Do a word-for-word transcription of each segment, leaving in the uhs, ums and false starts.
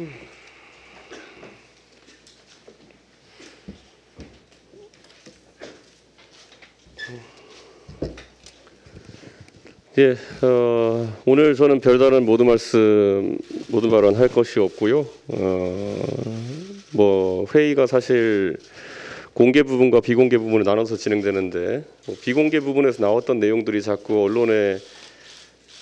음. 예, 어, 오늘 저는 별다른 모든 말씀, 모든 발언 할 것이 없고요. 어, 뭐 회의가 사실 공개 부분과 비공개 부분을 나눠서 진행되는데 뭐 비공개 부분에서 나왔던 내용들이 자꾸 언론에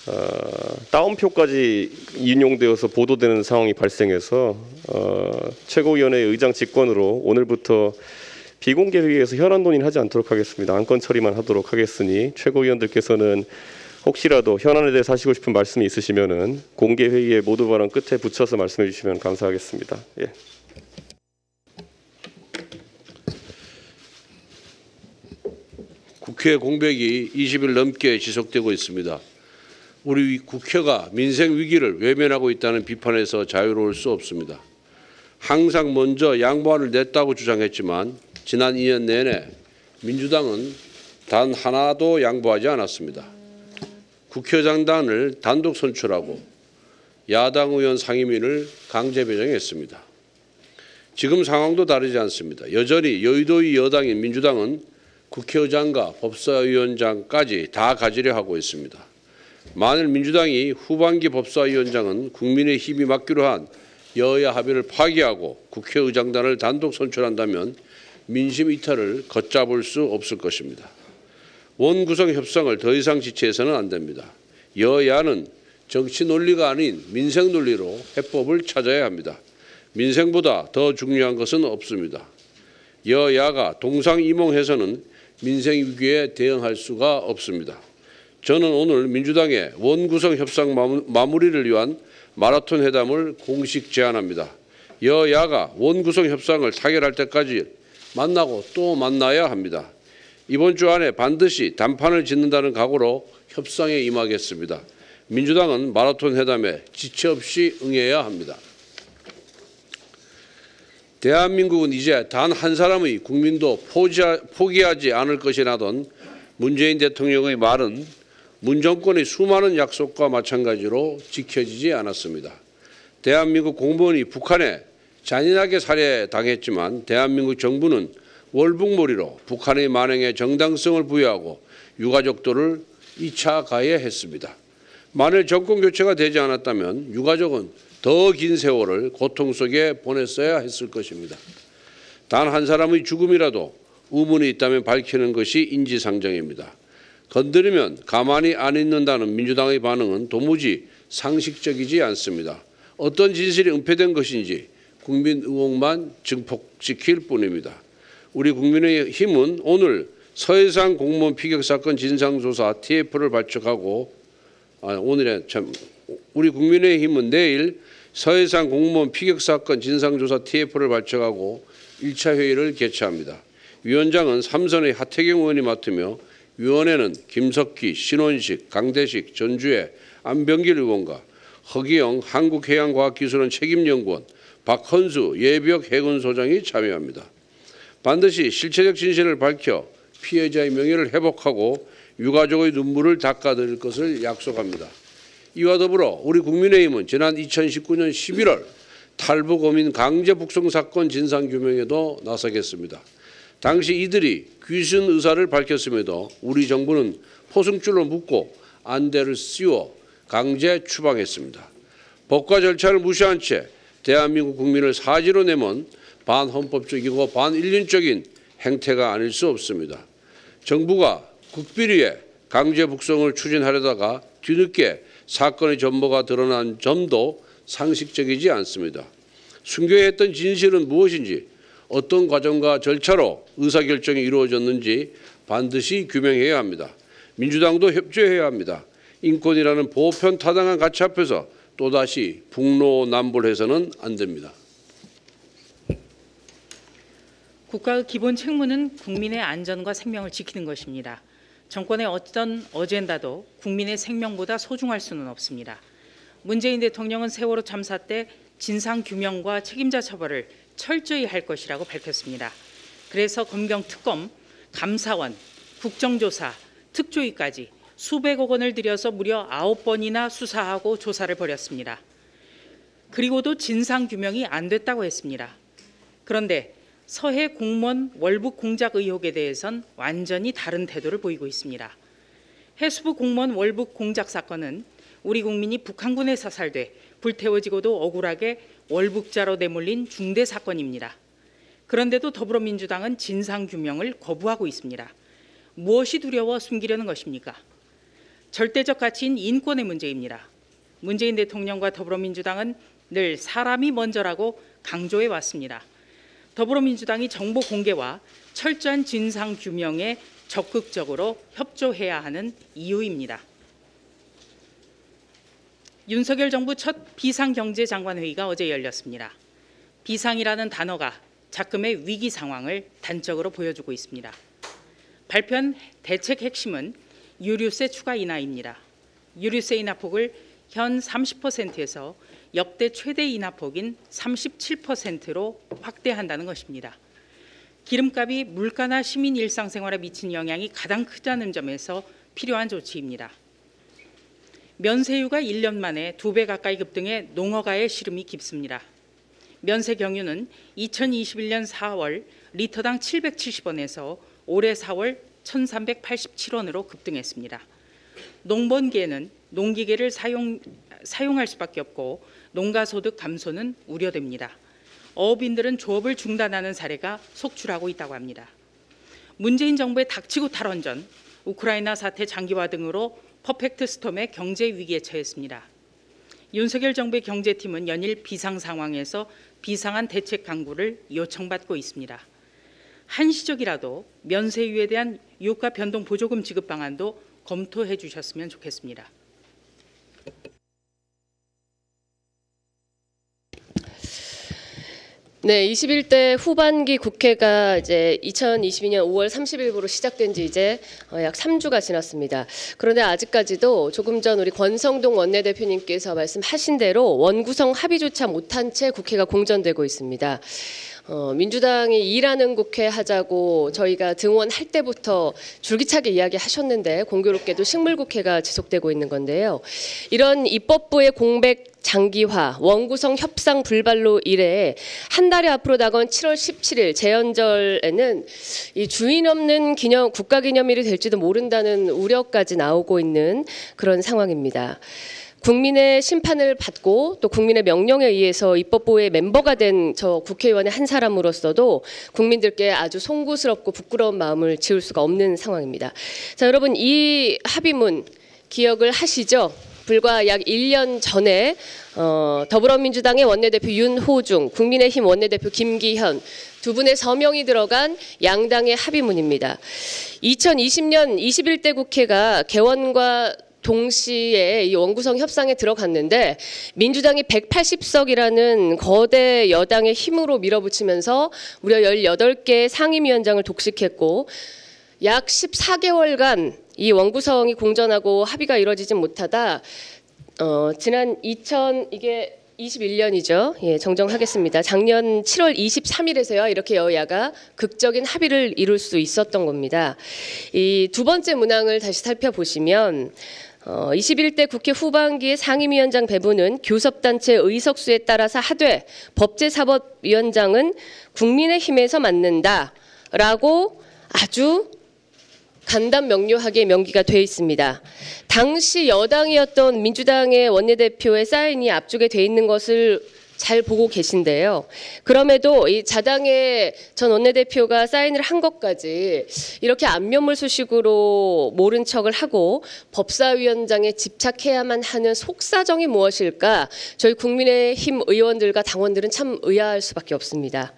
어, 다운표까지 인용되어서 보도되는 상황이 발생해서 어, 최고위원회 의장 직권으로 오늘부터 비공개 회의에서 현안 논의는 하지 않도록 하겠습니다. 안건 처리만 하도록 하겠으니 최고위원들께서는 혹시라도 현안에 대해서 하시고 싶은 말씀이 있으시면은 공개 회의의 모두 발언 끝에 붙여서 말씀해 주시면 감사하겠습니다. 예. 국회 공백이 이십 일 넘게 지속되고 있습니다. 우리 국회가 민생 위기를 외면하고 있다는 비판에서 자유로울 수 없습니다. 항상 먼저 양보안을 냈다고 주장했지만 지난 이 년 내내 민주당은 단 하나도 양보하지 않았습니다. 국회의장단을 단독 선출하고 야당 의원 상임위를 강제 배정했습니다. 지금 상황도 다르지 않습니다. 여전히 여의도의 여당인 민주당은 국회의장과 법사위원장까지 다 가지려 하고 있습니다. 만일 민주당이 후반기 법사위원장은 국민의힘이 맡기로 한 여야 합의를 파기하고 국회의장단을 단독 선출한다면 민심 이탈을 걷잡을 수 없을 것입니다. 원구성 협상을 더 이상 지체해서는 안 됩니다. 여야는 정치 논리가 아닌 민생 논리로 해법을 찾아야 합니다. 민생보다 더 중요한 것은 없습니다. 여야가 동상이몽해서는 민생 위기에 대응할 수가 없습니다. 저는 오늘 민주당의 원구성 협상 마무리를 위한 마라톤 회담을 공식 제안합니다. 여야가 원구성 협상을 타결할 때까지 만나고 또 만나야 합니다. 이번 주 안에 반드시 단판을 짓는다는 각오로 협상에 임하겠습니다. 민주당은 마라톤 회담에 지체 없이 응해야 합니다. 대한민국은 이제 단 한 사람의 국민도 포기하지 않을 것이라던 문재인 대통령의 말은 문정권의 수많은 약속과 마찬가지로 지켜지지 않았습니다. 대한민국 공무원이 북한에 잔인하게 살해당했지만 대한민국 정부는 월북몰이로 북한의 만행에 정당성을 부여하고 유가족들을 이 차 가해했습니다. 만일 정권 교체가 되지 않았다면 유가족은 더 긴 세월을 고통 속에 보냈어야 했을 것입니다. 단 한 사람의 죽음이라도 의문이 있다면 밝히는 것이 인지상정입니다. 건드리면 가만히 안 있는다는 민주당의 반응은 도무지 상식적이지 않습니다. 어떤 진실이 은폐된 것인지 국민 의혹만 증폭시킬 뿐입니다. 우리 국민의힘은 오늘 서해상 공무원 피격사건 진상조사 티에프를 발족하고 아, 오늘에 참 우리 국민의힘은 내일 서해상 공무원 피격사건 진상조사 티에프를 발족하고 일 차 회의를 개최합니다. 위원장은 삼선의 하태경 의원이 맡으며 위원회는 김석기, 신원식, 강대식, 전주혜, 안병길 의원과 허기영 한국해양과학기술원 책임연구원, 박헌수 예비역 해군소장이 참여합니다. 반드시 실체적 진실을 밝혀 피해자의 명예를 회복하고 유가족의 눈물을 닦아드릴 것을 약속합니다. 이와 더불어 우리 국민의힘은 지난 이천십구 년 십일월 탈북 어민 강제 북송 사건 진상규명에도 나서겠습니다. 당시 이들이 귀순 의사를 밝혔음에도 우리 정부는 포승줄로 묶고 안대를 씌워 강제 추방했습니다. 법과 절차를 무시한 채 대한민국 국민을 사지로 내몬 반헌법적이고 반인륜적인 행태가 아닐 수 없습니다. 정부가 국비리에 강제 북송을 추진하려다가 뒤늦게 사건의 전모가 드러난 점도 상식적이지 않습니다. 숨겨야 했던 진실은 무엇인지, 어떤 과정과 절차로 의사결정이 이루어졌는지 반드시 규명해야 합니다. 민주당도 협조해야 합니다. 인권이라는 보편 타당한 가치 앞에서 또다시 북로남불해서는 안 됩니다. 국가의 기본 책무는 국민의 안전과 생명을 지키는 것입니다. 정권의 어떤 어젠다도 국민의 생명보다 소중할 수는 없습니다. 문재인 대통령은 세월호 참사 때 진상규명과 책임자 처벌을 철저히 할 것이라고 밝혔습니다. 그래서 검경특검, 감사원, 국정조사, 특조위까지 수백억 원을 들여서 무려 아홉 번이나 수사하고 조사를 벌였습니다. 그리고도 진상규명이 안 됐다고 했습니다. 그런데 서해 공무원 월북 공작 의혹에 대해선 완전히 다른 태도를 보이고 있습니다. 해수부 공무원 월북 공작 사건은 우리 국민이 북한군에 사살돼 불태워지고도 억울하게 월북자로 내몰린 중대 사건입니다. 그런데도 더불어민주당은 진상규명을 거부하고 있습니다. 무엇이 두려워 숨기려는 것입니까? 절대적 가치인 인권의 문제입니다. 문재인 대통령과 더불어민주당은 늘 사람이 먼저라고 강조해 왔습니다. 더불어민주당이 정보 공개와 철저한 진상 규명에 적극적으로 협조해야 하는 이유입니다. 윤석열 정부 첫 비상경제장관회의가 어제 열렸습니다. 비상이라는 단어가 작금의 위기 상황을 단적으로 보여주고 있습니다. 발표한 대책 핵심은 유류세 추가 인하입니다. 유류세 인하폭을 현 삼십 퍼센트에서 역대 최대 인하폭인 삼십칠 퍼센트로 확대한다는 것입니다. 기름값이 물가나 시민 일상생활에 미친 영향이 가장 크다는 점에서 필요한 조치입니다. 면세유가 일 년 만에 두 배 가까이 급등해 농어가의 시름이 깊습니다. 면세 경유는 이천이십일 년 사 월 리터당 칠백칠십 원에서 올해 사 월 천삼백팔십칠 원으로 급등했습니다. 농번기에는 농기계를 사용, 사용할 수밖에 없고 농가 소득 감소는 우려됩니다. 어업인들은 조업을 중단하는 사례가 속출하고 있다고 합니다. 문재인 정부의 닥치고 탈원전, 우크라이나 사태 장기화 등으로 퍼펙트 스톰의 경제 위기에 처했습니다. 윤석열 정부의 경제팀은 연일 비상 상황에서 비상한 대책 강구를 요청받고 있습니다. 한시적이라도 면세유에 대한 유가 변동 보조금 지급 방안도 검토해 주셨으면 좋겠습니다. 네, 이십일 대 후반기 국회가 이제 이천이십이 년 오 월 삼십 일부로 시작된 지 이제 약 삼 주가 지났습니다. 그런데 아직까지도 조금 전 우리 권성동 원내대표님께서 말씀하신 대로 원구성 합의조차 못한 채 국회가 공전되고 있습니다. 어, 민주당이 일하는 국회 하자고 저희가 등원할 때부터 줄기차게 이야기하셨는데 공교롭게도 식물국회가 지속되고 있는 건데요. 이런 입법부의 공백 장기화, 원구성 협상 불발로 이래 한 달이 앞으로 다가온 칠 월 십칠 일 재연절에는 이 주인 없는 기념, 국가기념일이 될지도 모른다는 우려까지 나오고 있는 그런 상황입니다. 국민의 심판을 받고 또 국민의 명령에 의해서 입법부의 멤버가 된 저 국회의원의 한 사람으로서도 국민들께 아주 송구스럽고 부끄러운 마음을 지울 수가 없는 상황입니다. 자, 여러분 이 합의문 기억을 하시죠? 불과 약 일 년 전에 어, 더불어민주당의 원내대표 윤호중, 국민의힘 원내대표 김기현 두 분의 서명이 들어간 양당의 합의문입니다. 이천이십 년 이십일 대 국회가 개원과 동시에 이 원구성 협상에 들어갔는데 민주당이 백팔십 석이라는 거대 여당의 힘으로 밀어붙이면서 무려 열여덟 개의 상임위원장을 독식했고 약 십사 개월간 이 원구성이 공전하고 합의가 이루어지지 못하다 어, 지난 이천이십일 년이죠. 예, 정정하겠습니다. 작년 칠 월 이십삼 일에서야 이렇게 여야가 극적인 합의를 이룰 수 있었던 겁니다. 이 두 번째 문항을 다시 살펴보시면 어, 이십일 대 국회 후반기의 상임위원장 배분은 교섭단체 의석수에 따라서 하되 법제사법위원장은 국민의힘에서 맡는다라고 아주 간단 명료하게 명기가 돼 있습니다. 당시 여당이었던 민주당의 원내대표의 사인이 앞쪽에 돼 있는 것을 잘 보고 계신데요. 그럼에도 이 자당의 전 원내대표가 사인을 한 것까지 이렇게 안면물수식으로 모른 척을 하고 법사위원장에 집착해야만 하는 속사정이 무엇일까? 저희 국민의힘 의원들과 당원들은 참 의아할 수밖에 없습니다.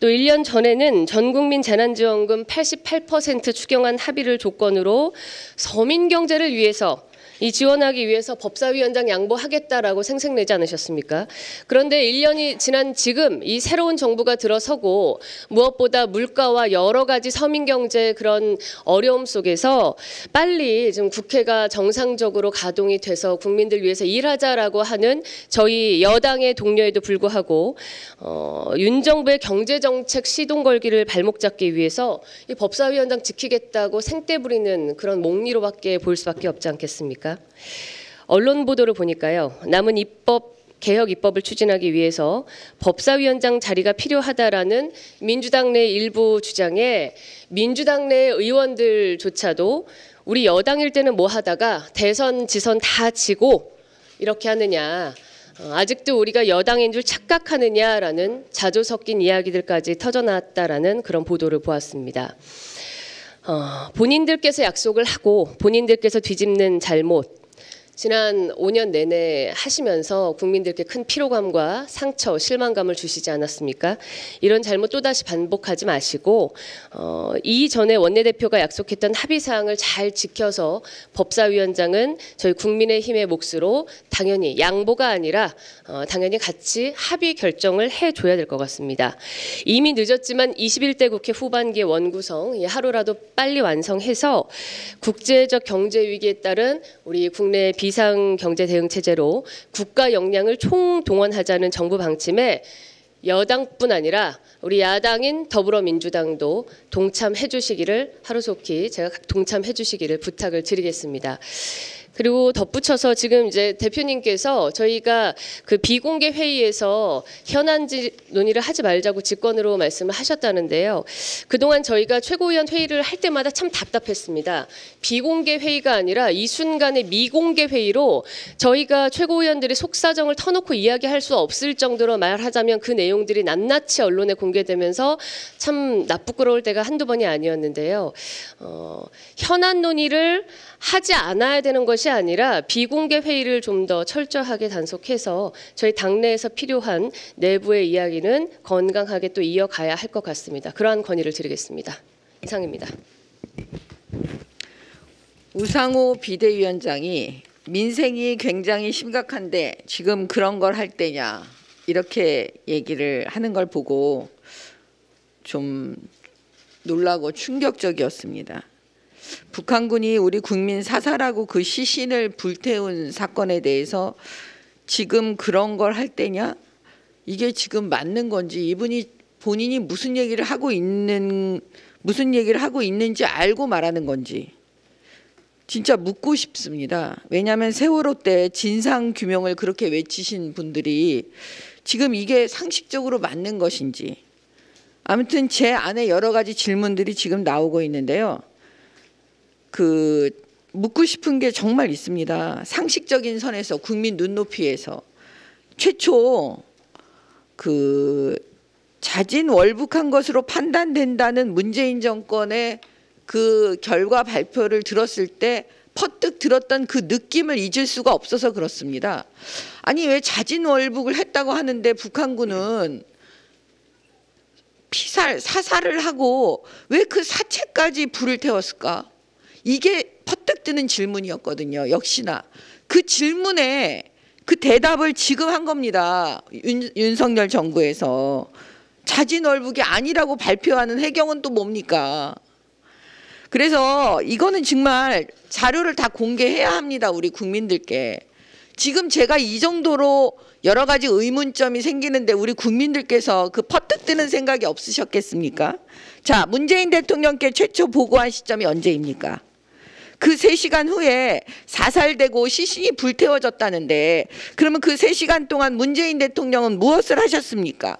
또 일 년 전에는 전국민 재난지원금 팔십팔 퍼센트 추경안 합의를 조건으로 서민경제를 위해서 이 지원하기 위해서 법사위원장 양보하겠다라고 생색내지 않으셨습니까? 그런데 일 년이 지난 지금 이 새로운 정부가 들어서고 무엇보다 물가와 여러 가지 서민경제 그런 어려움 속에서 빨리 지금 국회가 정상적으로 가동이 돼서 국민들 위해서 일하자라고 하는 저희 여당의 동료에도 불구하고 어, 윤 정부의 경제정책 시동 걸기를 발목 잡기 위해서 이 법사위원장 지키겠다고 생떼 부리는 그런 몽리로밖에 볼 수밖에 없지 않겠습니까? 언론 보도를 보니까요. 남은 입법 개혁 입법을 추진하기 위해서 법사위원장 자리가 필요하다라는 민주당 내 일부 주장에 민주당 내 의원들조차도 우리 여당일 때는 뭐 하다가 대선 지선 다 지고 이렇게 하느냐, 아직도 우리가 여당인 줄 착각하느냐라는 자조 섞인 이야기들까지 터져나왔다라는 그런 보도를 보았습니다. 어, 본인들께서 약속을 하고 본인들께서 뒤집는 잘못, 지난 오 년 내내 하시면서 국민들께 큰 피로감과 상처, 실망감을 주시지 않았습니까? 이런 잘못 또다시 반복하지 마시고 어, 이전에 원내대표가 약속했던 합의사항을 잘 지켜서 법사위원장은 저희 국민의힘의 몫으로 당연히 양보가 아니라 어, 당연히 같이 합의 결정을 해줘야 될 것 같습니다. 이미 늦었지만 이십일 대 국회 후반기의 원구성, 하루라도 빨리 완성해서 국제적 경제위기에 따른 우리 국내 비상경제대응체제로 국가 역량을 총동원하자는 정부 방침에 여당뿐 아니라 우리 야당인 더불어민주당도 동참해 주시기를, 하루속히 제가 동참해 주시기를 부탁을 드리겠습니다. 그리고 덧붙여서 지금 이제 대표님께서 저희가 그 비공개 회의에서 현안지 논의를 하지 말자고 직권으로 말씀을 하셨다는데요. 그동안 저희가 최고위원 회의를 할 때마다 참 답답했습니다. 비공개 회의가 아니라 이 순간의 미공개 회의로 저희가 최고위원들이 속사정을 터놓고 이야기할 수 없을 정도로 말하자면 그 내용들이 낱낱이 언론에 공개되면서 참 나쁘끄러울 때가 한두 번이 아니었는데요. 어, 현안 논의를 하지 않아야 되는 것이 아니라 비공개 회의를 좀 더 철저하게 단속해서 저희 당내에서 필요한 내부의 이야기는 건강하게 또 이어가야 할 것 같습니다. 그러한 건의를 드리겠습니다. 이상입니다. 우상호 비대위원장이 민생이 굉장히 심각한데 지금 그런 걸 할 때냐 이렇게 얘기를 하는 걸 보고 좀 놀라고 충격적이었습니다. 북한군이 우리 국민 사살하고 그 시신을 불태운 사건에 대해서 지금 그런 걸 할 때냐? 이게 지금 맞는 건지, 이분이 본인이 무슨 얘기를 하고 있는 무슨 얘기를 하고 있는지 알고 말하는 건지 진짜 묻고 싶습니다. 왜냐하면 세월호 때 진상 규명을 그렇게 외치신 분들이 지금 이게 상식적으로 맞는 것인지. 아무튼 제 안에 여러 가지 질문들이 지금 나오고 있는데요. 그 묻고 싶은 게 정말 있습니다. 상식적인 선에서 국민 눈높이에서 최초 그 자진월북한 것으로 판단된다는 문재인 정권의 그 결과 발표를 들었을 때 퍼뜩 들었던 그 느낌을 잊을 수가 없어서 그렇습니다. 아니 왜 자진월북을 했다고 하는데 북한군은 피살, 사살을 하고 왜 그 사체까지 불을 태웠을까? 이게 퍼뜩 뜨는 질문이었거든요. 역시나 그 질문에 그 대답을 지금 한 겁니다. 윤, 윤석열 정부에서 자진월북이 아니라고 발표하는 해경은 또 뭡니까? 그래서 이거는 정말 자료를 다 공개해야 합니다. 우리 국민들께. 지금 제가 이 정도로 여러 가지 의문점이 생기는데 우리 국민들께서 그 퍼뜩 뜨는 생각이 없으셨겠습니까? 자, 문재인 대통령께 최초 보고한 시점이 언제입니까? 그 세 시간 후에 사살되고 시신이 불태워졌다는데 그러면 그 세 시간 동안 문재인 대통령은 무엇을 하셨습니까?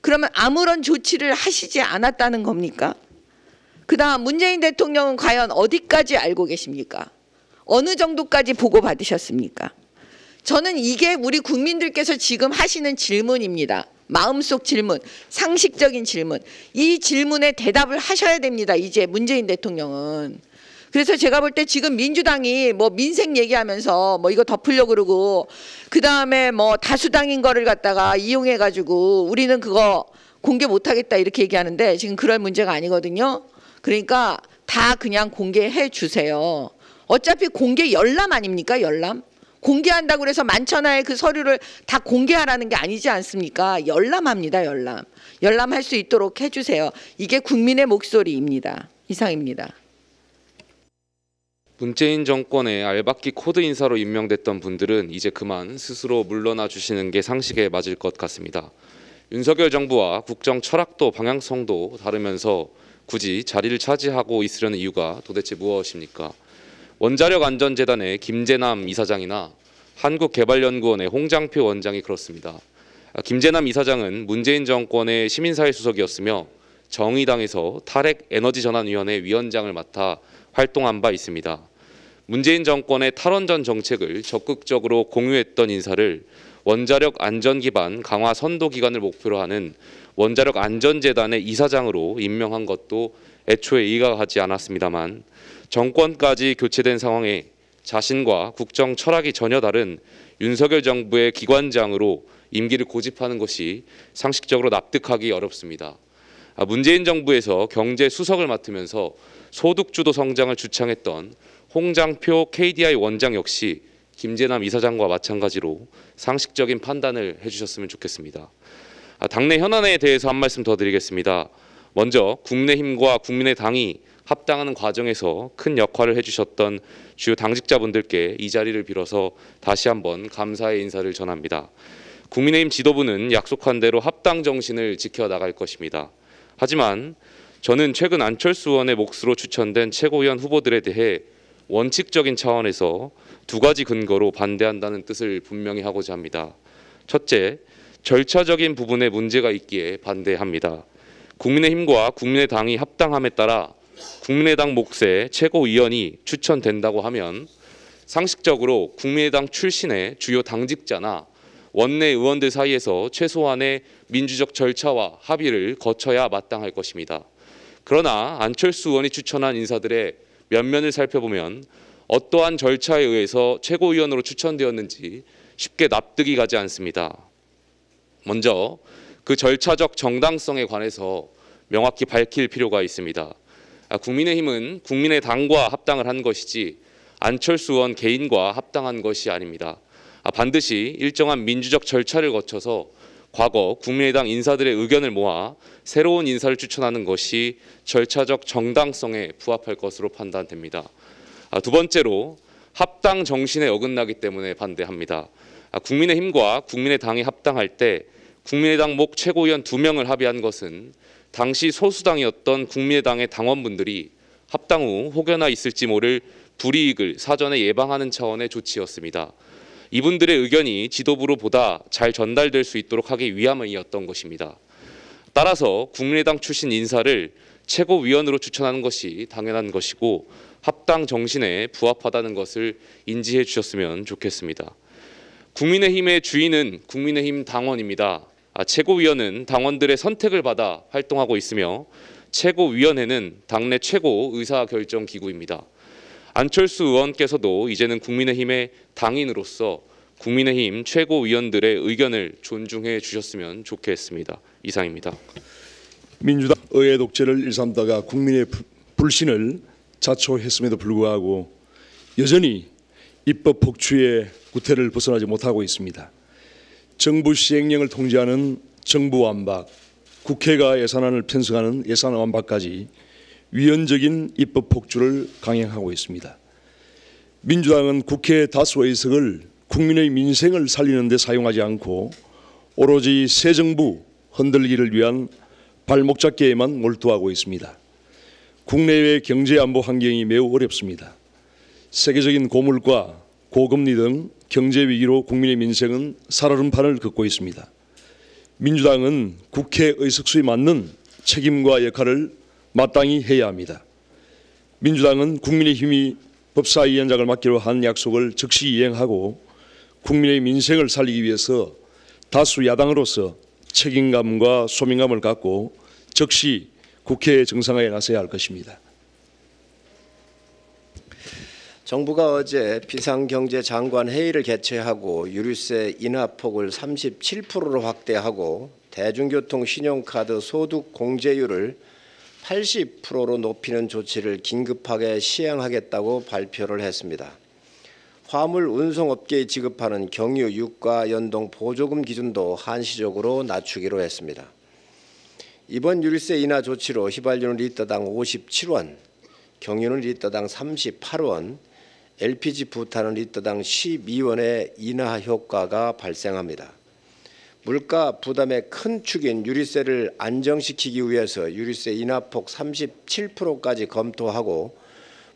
그러면 아무런 조치를 하시지 않았다는 겁니까? 그다음 문재인 대통령은 과연 어디까지 알고 계십니까? 어느 정도까지 보고받으셨습니까? 저는 이게 우리 국민들께서 지금 하시는 질문입니다. 마음속 질문, 상식적인 질문. 이 질문에 대답을 하셔야 됩니다. 이제 문재인 대통령은. 그래서 제가 볼 때 지금 민주당이 뭐 민생 얘기하면서 뭐 이거 덮으려고 그러고 그다음에 뭐 다수당인 거를 갖다가 이용해가지고 우리는 그거 공개 못하겠다 이렇게 얘기하는데 지금 그럴 문제가 아니거든요. 그러니까 다 그냥 공개해 주세요. 어차피 공개 열람 아닙니까? 열람. 공개한다고 그래서 만천하의 그 서류를 다 공개하라는 게 아니지 않습니까? 열람합니다. 열람. 열람할 수 있도록 해주세요. 이게 국민의 목소리입니다. 이상입니다. 문재인 정권의 알박기 코드 인사로 임명됐던 분들은 이제 그만 스스로 물러나 주시는 게 상식에 맞을 것 같습니다. 윤석열 정부와 국정 철학도 방향성도 다르면서 굳이 자리를 차지하고 있으려는 이유가 도대체 무엇입니까? 원자력 안전재단의 김재남 이사장이나 한국개발연구원의 홍장표 원장이 그렇습니다. 김재남 이사장은 문재인 정권의 시민사회 수석이었으며 정의당에서 탈핵에너지전환위원회 위원장을 맡아 활동한 바 있습니다. 문재인 정권의 탈원전 정책을 적극적으로 공유했던 인사를 원자력 안전 기반 강화 선도 기간을 목표로 하는 원자력 안전재단의 이사장으로 임명한 것도 애초에 이의가 가지 않았습니다만 정권까지 교체된 상황에 자신과 국정 철학이 전혀 다른 윤석열 정부의 기관장으로 임기를 고집하는 것이 상식적으로 납득하기 어렵습니다. 문재인 정부에서 경제 수석을 맡으면서 소득주도 성장을 주창했던 홍장표 케이디아이 원장 역시 김재남 이사장과 마찬가지로 상식적인 판단을 해주셨으면 좋겠습니다. 당내 현안에 대해서 한 말씀 더 드리겠습니다. 먼저 국민의힘과 국민의당이 합당하는 과정에서 큰 역할을 해주셨던 주요 당직자분들께 이 자리를 빌어서 다시 한번 감사의 인사를 전합니다. 국민의힘 지도부는 약속한 대로 합당 정신을 지켜나갈 것입니다. 하지만 저는 최근 안철수 의원의 몫으로 추천된 최고위원 후보들에 대해 원칙적인 차원에서 두 가지 근거로 반대한다는 뜻을 분명히 하고자 합니다. 첫째, 절차적인 부분에 문제가 있기에 반대합니다. 국민의힘과 국민의당이 합당함에 따라 국민의당 몫의 최고위원이 추천된다고 하면 상식적으로 국민의당 출신의 주요 당직자나 원내 의원들 사이에서 최소한의 민주적 절차와 합의를 거쳐야 마땅할 것입니다. 그러나 안철수 의원이 추천한 인사들의 면면을 살펴보면 어떠한 절차에 의해서 최고위원으로 추천되었는지 쉽게 납득이 가지 않습니다. 먼저 그 절차적 정당성에 관해서 명확히 밝힐 필요가 있습니다. 국민의힘은 국민의당과 합당을 한 것이지 안철수 의원 개인과 합당한 것이 아닙니다. 반드시 일정한 민주적 절차를 거쳐서 과거 국민의당 인사들의 의견을 모아 새로운 인사를 추천하는 것이 절차적 정당성에 부합할 것으로 판단됩니다. 두 번째로 합당 정신에 어긋나기 때문에 반대합니다. 국민의힘과 국민의당이 합당할 때 국민의당 목 최고위원 두 명을 합의한 것은 당시 소수당이었던 국민의당의 당원분들이 합당 후 혹여나 있을지 모를 불이익을 사전에 예방하는 차원의 조치였습니다. 이분들의 의견이 지도부로 보다 잘 전달될 수 있도록 하기 위함이었던 것입니다. 따라서 국민의당 출신 인사를 최고위원으로 추천하는 것이 당연한 것이고 합당 정신에 부합하다는 것을 인지해 주셨으면 좋겠습니다. 국민의힘의 주인은 국민의힘 당원입니다. 아, 최고위원은 당원들의 선택을 받아 활동하고 있으며 최고위원회는 당내 최고 의사결정기구입니다. 안철수 의원께서도 이제는 국민의힘의 당인으로서 국민의힘 최고위원들의 의견을 존중해 주셨으면 좋겠습니다. 이상입니다. 민주당 의회 독재를 일삼다가 국민의 불신을 자초했음에도 불구하고 여전히 입법 폭주의 구태를 벗어나지 못하고 있습니다. 정부 시행령을 통제하는 정부 완박, 국회가 예산안을 편성하는 예산 완박까지 위헌적인 입법 폭주를 강행하고 있습니다. 민주당은 국회 다수의 의석을 국민의 민생을 살리는 데 사용하지 않고 오로지 새 정부 흔들기를 위한 발목 잡기에만 몰두하고 있습니다. 국내외 경제 안보 환경이 매우 어렵습니다. 세계적인 고물가, 고금리 등 경제 위기로 국민의 민생은 살얼음판을 걷고 있습니다. 민주당은 국회 의석수에 맞는 책임과 역할을 마땅히 해야 합니다. 민주당은 국민의힘이 법사위원장을 맡기로 한 약속을 즉시 이행하고 국민의 민생을 살리기 위해서 다수 야당으로서 책임감과 소명감을 갖고 즉시 국회 정상화에 나서야 할 것입니다. 정부가 어제 비상경제장관 회의를 개최하고 유류세 인하폭을 삼십칠 퍼센트로 확대하고 대중교통 신용카드 소득 공제율을 팔십 퍼센트로 높이는 조치를 긴급하게 시행하겠다고 발표를 했습니다. 화물 운송업계에 지급하는 경유 유가 연동 보조금 기준도 한시적으로 낮추기로 했습니다. 이번 유류세 인하 조치로 휘발유는 리터당 오십칠 원, 경유는 리터당 삼십팔 원, 엘피지 부탄은 리터당 십이 원의 인하 효과가 발생합니다. 물가 부담의 큰 축인 유류세를 안정시키기 위해서 유류세 인하폭 삼십칠 퍼센트까지 검토하고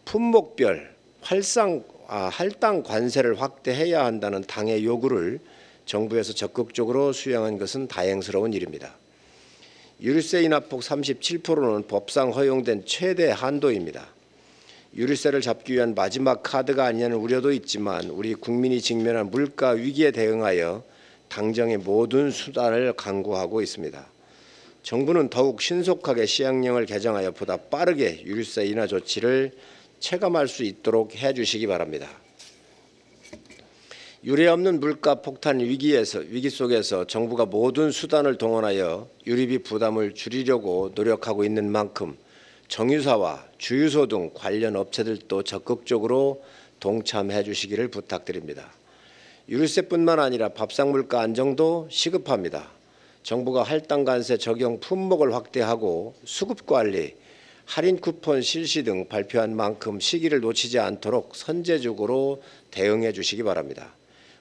품목별 할당, 아, 할당 관세를 확대해야 한다는 당의 요구를 정부에서 적극적으로 수용한 것은 다행스러운 일입니다. 유류세 인하폭 삼십칠 퍼센트는 법상 허용된 최대 한도입니다. 유류세를 잡기 위한 마지막 카드가 아니냐는 우려도 있지만 우리 국민이 직면한 물가 위기에 대응하여 당정의 모든 수단을 강구하고 있습니다. 정부는 더욱 신속하게 시행령을 개정하여 보다 빠르게 유류세 인하 조치를 체감할 수 있도록 해주시기 바랍니다. 유례없는 물가 폭탄 위기에서, 위기 속에서 정부가 모든 수단을 동원하여 유류비 부담을 줄이려고 노력하고 있는 만큼 정유사와 주유소 등 관련 업체들도 적극적으로 동참해 주시기를 부탁드립니다. 유류세뿐만 아니라 밥상 물가 안정도 시급합니다. 정부가 할당 관세 적용 품목을 확대하고 수급 관리, 할인 쿠폰 실시 등 발표한 만큼 시기를 놓치지 않도록 선제적으로 대응해 주시기 바랍니다.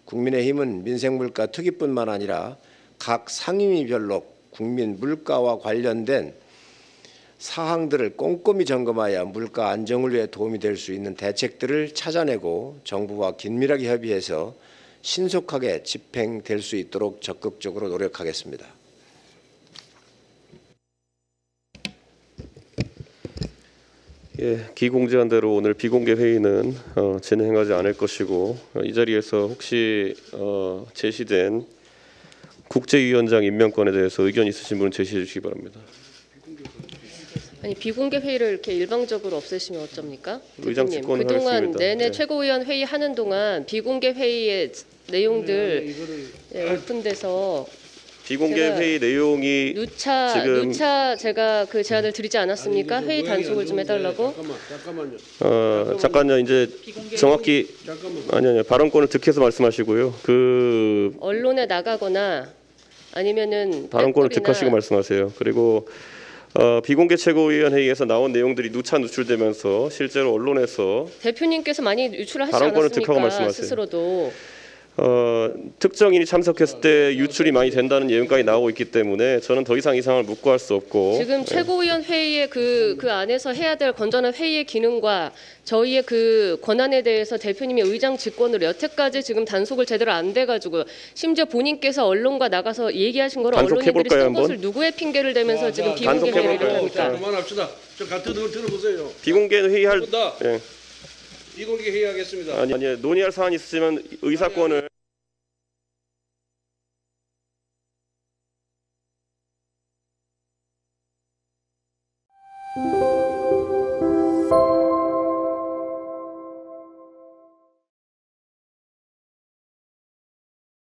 국민의힘은 민생 물가 특위뿐만 아니라 각 상임위별로 국민 물가와 관련된 사항들을 꼼꼼히 점검하여 물가 안정을 위해 도움이 될 수 있는 대책들을 찾아내고 정부와 긴밀하게 협의해서 신속하게 집행될 수 있도록 적극적으로 노력하겠습니다. 예, 기공지한 대로 오늘 비공개 회의는 어, 진행하지 않을 것이고 어, 이 자리에서 혹시 어, 제시된 국제위원장 임명권에 대해서 의견 있으신 분 제시해 주시기 바랍니다. 아니, 비공개 회의를 이렇게 일방적으로 없애시면 어쩝니까? 의장 직권 그동안 하겠습니다. 내내 네. 최고위원 회의 하는 동안 비공개 회의의 내용들 네, 예, 오픈돼서 비공개 회의 내용이 누차 지금 누차 제가 그 제안을 드리지 않았습니까? 아니, 회의 단속을 좀 해달라고. 잠깐만, 잠깐만요. 어, 잠깐요. 이제 정확히 아니 아니 발언권을 득해서 말씀하시고요. 그 언론에 나가거나 아니면은 발언권을 득하시고 말씀하세요. 그리고 어, 비공개 최고위원회의에서 나온 내용들이 누차 누출되면서 실제로 언론에서 대표님께서 많이 유출을 하지 않았습니까? 스스로도 어, 특정인이 참석했을 때 유출이 많이 된다는 예언까지 나오고 있기 때문에 저는 더 이상 이상을 묵고할 수 없고 지금 최고위원 회의의 그, 그 안에서 해야 될 건전한 회의의 기능과 저희의 그 권한에 대해서 대표님이 의장 직권으로 여태까지 지금 단속을 제대로 안 돼가지고 심지어 본인께서 언론과 나가서 얘기하신 거를 언론인들이 쓴 것을 누구의 핑계를 대면서 아, 지금 비공개 회의를 합니까? 그만합시다. 저 같은 걸 들어보세요. 비공개 회의할... 예. 비공개 회의하겠습니다. 아니, 아니, 논의할 사안이 있으면 의사권을...